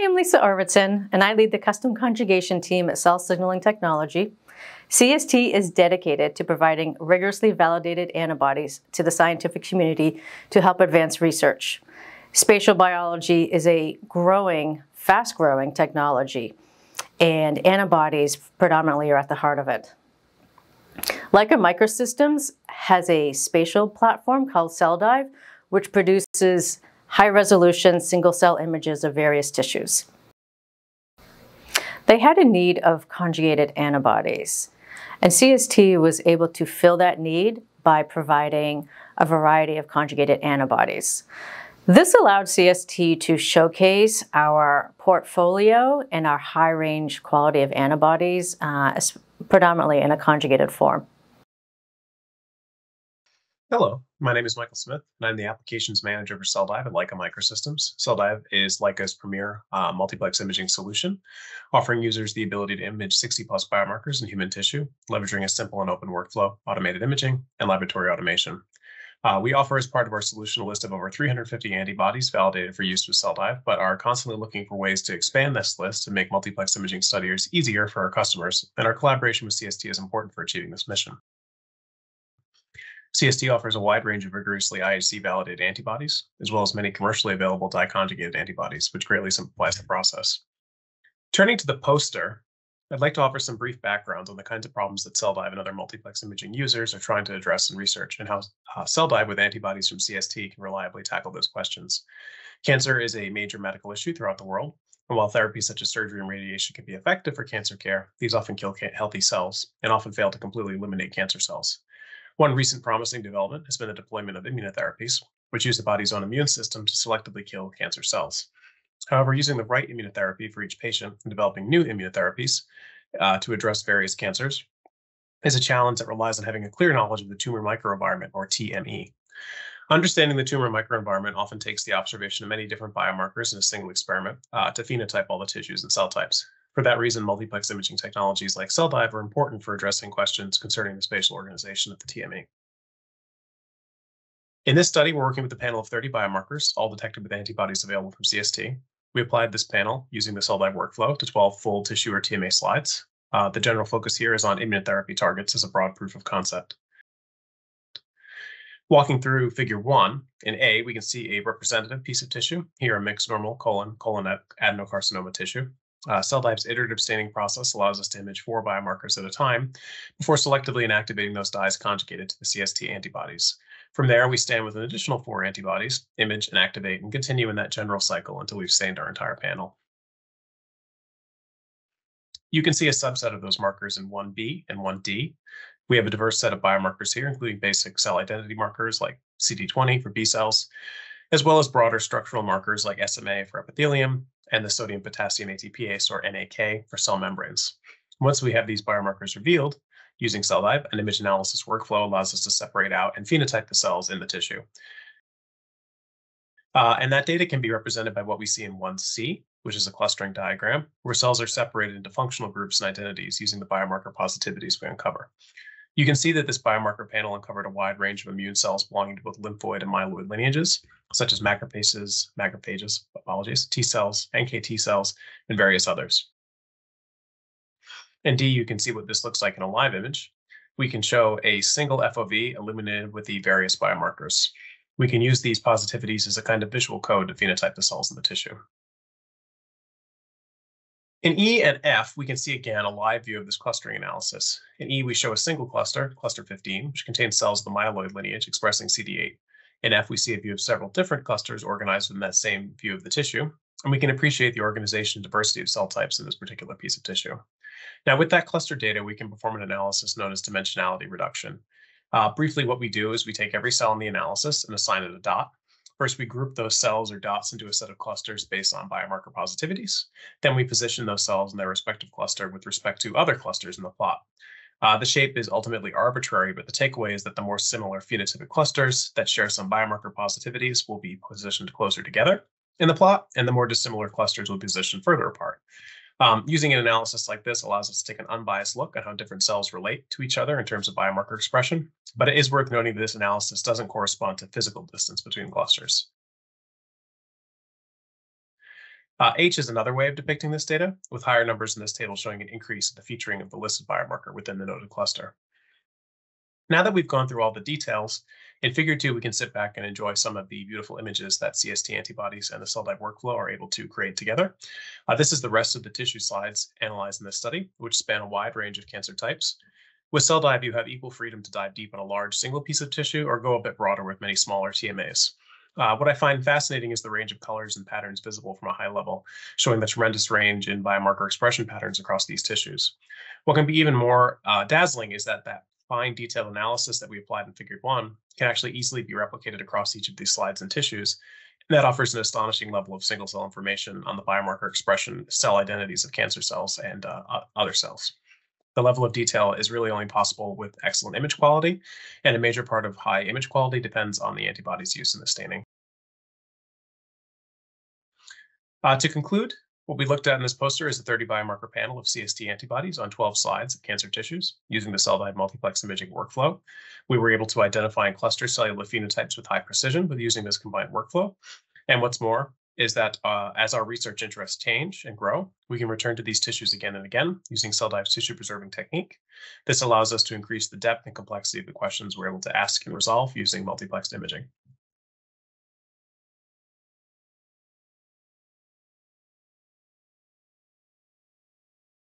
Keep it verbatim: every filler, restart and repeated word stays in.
I am Lisa Arvidsson, and I lead the custom conjugation team at Cell Signaling Technology. C S T is dedicated to providing rigorously validated antibodies to the scientific community to help advance research. Spatial biology is a growing, fast-growing technology, and antibodies predominantly are at the heart of it. Leica Microsystems has a spatial platform called Cell DIVE, which produces high-resolution single-cell images of various tissues. They had a need of conjugated antibodies, and C S T was able to fill that need by providing a variety of conjugated antibodies. This allowed C S T to showcase our portfolio and our high-range quality of antibodies, uh, predominantly in a conjugated form. Hello, my name is Michael Smith, and I'm the Applications Manager for Cell DIVE at Leica Microsystems. Cell DIVE is Leica's premier uh, multiplex imaging solution, offering users the ability to image sixty plus biomarkers in human tissue, leveraging a simple and open workflow, automated imaging, and laboratory automation. Uh, we offer as part of our solution a list of over three hundred fifty antibodies validated for use with Cell DIVE, but are constantly looking for ways to expand this list to make multiplex imaging studies easier for our customers, and our collaboration with C S T is important for achieving this mission. C S T offers a wide range of rigorously I H C-validated antibodies, as well as many commercially available di-conjugated antibodies, which greatly simplifies the process. Turning to the poster, I'd like to offer some brief backgrounds on the kinds of problems that Cell DIVE and other multiplex imaging users are trying to address in research, and how uh, Cell DIVE with antibodies from C S T can reliably tackle those questions. Cancer is a major medical issue throughout the world, and while therapies such as surgery and radiation can be effective for cancer care, these often kill healthy cells and often fail to completely eliminate cancer cells. One recent promising development has been the deployment of immunotherapies, which use the body's own immune system to selectively kill cancer cells. However, using the right immunotherapy for each patient and developing new immunotherapies uh, to address various cancers is a challenge that relies on having a clear knowledge of the tumor microenvironment, or T M E. Understanding the tumor microenvironment often takes the observation of many different biomarkers in a single experiment uh, to phenotype all the tissues and cell types. For that reason, multiplex imaging technologies like Cell DIVE are important for addressing questions concerning the spatial organization of the T M E. In this study, we're working with a panel of thirty biomarkers, all detected with antibodies available from C S T. We applied this panel using the Cell DIVE workflow to twelve full tissue or T M A slides. Uh, the general focus here is on immunotherapy targets as a broad proof of concept. Walking through figure one, in A, we can see a representative piece of tissue, here a mixed normal colon, colon adenocarcinoma tissue. Uh, Cell DIVE's iterative staining process allows us to image four biomarkers at a time before selectively inactivating those dyes conjugated to the C S T antibodies. From there, we stand with an additional four antibodies, image, and activate, and continue in that general cycle until we've stained our entire panel. You can see a subset of those markers in one B and one D. We have a diverse set of biomarkers here, including basic cell identity markers like C D twenty for B cells, as well as broader structural markers like S M A for epithelium, and the sodium potassium ATPase, or N A K, for cell membranes. Once we have these biomarkers revealed, using Cell DIVE, an image analysis workflow allows us to separate out and phenotype the cells in the tissue. Uh, and that data can be represented by what we see in one C, which is a clustering diagram, where cells are separated into functional groups and identities using the biomarker positivities we uncover. You can see that this biomarker panel uncovered a wide range of immune cells belonging to both lymphoid and myeloid lineages, such as macrophages, macrophages, apologies, T cells, N K T cells, and various others. In D, you can see what this looks like in a live image. We can show a single F O V illuminated with the various biomarkers. We can use these positivities as a kind of visual code to phenotype the cells in the tissue. In E and F, we can see again a live view of this clustering analysis. In E, we show a single cluster, cluster fifteen, which contains cells of the myeloid lineage expressing C D eight. In F, we see a view of several different clusters organized within that same view of the tissue, and we can appreciate the organization and diversity of cell types in this particular piece of tissue. Now, with that cluster data, we can perform an analysis known as dimensionality reduction. Uh, briefly, what we do is we take every cell in the analysis and assign it a dot. First, we group those cells or dots into a set of clusters based on biomarker positivities. Then we position those cells in their respective cluster with respect to other clusters in the plot. Uh, the shape is ultimately arbitrary, but the takeaway is that the more similar phenotypic clusters that share some biomarker positivities will be positioned closer together in the plot, and the more dissimilar clusters will be positioned further apart. Um, using an analysis like this allows us to take an unbiased look at how different cells relate to each other in terms of biomarker expression, but it is worth noting that this analysis doesn't correspond to physical distance between clusters. Uh, H is another way of depicting this data, with higher numbers in this table showing an increase in the featuring of the listed biomarker within the noted cluster. Now that we've gone through all the details, in Figure two, we can sit back and enjoy some of the beautiful images that C S T antibodies and the Cell DIVE workflow are able to create together. Uh, this is the rest of the tissue slides analyzed in this study, which span a wide range of cancer types. With Cell DIVE, you have equal freedom to dive deep on a large single piece of tissue or go a bit broader with many smaller T M As. Uh, what I find fascinating is the range of colors and patterns visible from a high level, showing the tremendous range in biomarker expression patterns across these tissues. What can be even more uh, dazzling is that that fine detailed analysis that we applied in Figure one can actually easily be replicated across each of these slides and tissues, and that offers an astonishing level of single cell information on the biomarker expression, cell identities of cancer cells and uh, other cells. The level of detail is really only possible with excellent image quality, and a major part of high image quality depends on the antibodies used in the staining. Uh, to conclude, what we looked at in this poster is a thirty biomarker panel of C S T antibodies on twelve slides of cancer tissues using the Cell DIVE multiplex imaging workflow. We were able to identify and cluster cellular phenotypes with high precision with using this combined workflow. And what's more is that uh, as our research interests change and grow, we can return to these tissues again and again using Cell DIVE's tissue preserving technique. This allows us to increase the depth and complexity of the questions we're able to ask and resolve using multiplex imaging.